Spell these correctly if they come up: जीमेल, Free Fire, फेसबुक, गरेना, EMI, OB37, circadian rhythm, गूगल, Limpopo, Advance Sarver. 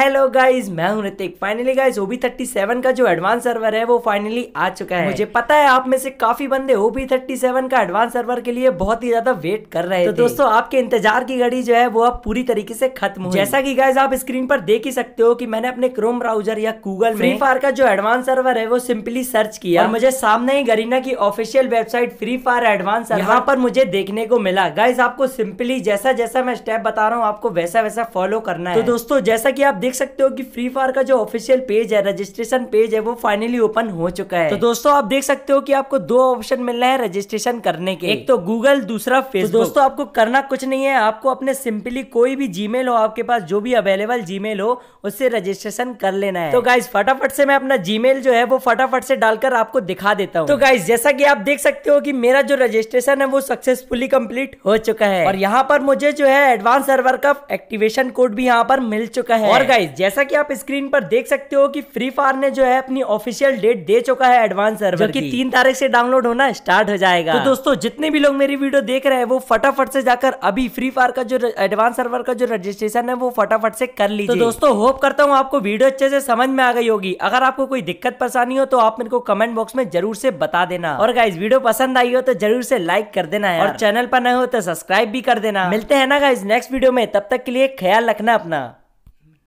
Hello guys, मैं हूं Hrithik. Finally guys OB37 का जो एडवांस सर्वर है वो फाइनली आ चुका है। मुझे पता है आप में से काफी बंदे OB37 का एडवांस सर्वर के लिए बहुत ही ज्यादा वेट कर रहे थे। तो दोस्तों आपके इंतजार की घड़ी जो है वो अब पूरी तरीके से खत्म हुई। जैसा कि गाइज आप स्क्रीन पर देख ही सकते हो कि मैंने अपने क्रोम ब्राउजर या गूगल फ्री फायर का जो एडवांस सर्वर है वो सिंपली सर्च किया और मुझे सामने ही गरेना की official website free fire advance server यहाँ पर मुझे देखने को मिला। गाइज आपको सिंपली जैसा जैसा मैं स्टेप बता रहा हूँ आपको वैसा वैसा फॉलो करना है। तो दोस्तों जैसा की आप देख सकते हो कि फ्री फायर का जो ऑफिशियल पेज है, रजिस्ट्रेशन पेज है, वो फाइनली ओपन हो चुका है। तो दोस्तों आप देख सकते हो कि आपको दो ऑप्शन मिलना है रजिस्ट्रेशन करने के, एक तो गूगल, दूसरा फेसबुक। तो दोस्तों आपको करना कुछ नहीं है, आपको अपने सिंपली कोई भी जीमेल हो, आपके पास जो भी अवेलेबल जीमेल हो उससे रजिस्ट्रेशन कर लेना है। तो गाइज फटाफट से मैं अपना जीमेल जो है वो फटाफट से डालकर आपको दिखा देता हूँ। तो गाइज जैसा की आप देख सकते हो कि मेरा जो रजिस्ट्रेशन है वो सक्सेसफुली कम्प्लीट हो चुका है और यहाँ पर मुझे जो है एडवांस सर्वर का एक्टिवेशन कोड भी यहाँ पर मिल चुका है। और गाइज जैसा कि आप स्क्रीन पर देख सकते हो कि फ्री फायर ने जो है अपनी ऑफिशियल डेट दे चुका है एडवांस सर्वर की, 3 तारीख से डाउनलोड होना स्टार्ट हो जाएगा। तो दोस्तों जितने भी लोग मेरी वीडियो देख रहे हैं वो फटाफट से जाकर अभी फ्री फायर का जो एडवांस सर्वर का जो रजिस्ट्रेशन है वो फटाफट से कर लीजिए। तो दोस्तों होप करता हूँ आपको वीडियो अच्छे से समझ में आ गई होगी। अगर आपको कोई दिक्कत परेशानी हो तो आप मेरे को कमेंट बॉक्स में जरूर से बता देना। और गाइज वीडियो पसंद आई हो तो जरूर से लाइक कर देना है और चैनल पर नए हो तो सब्सक्राइब भी कर देना। मिलते हैं ना गाइज नेक्स्ट वीडियो में, तब तक के लिए ख्याल रखना अपना।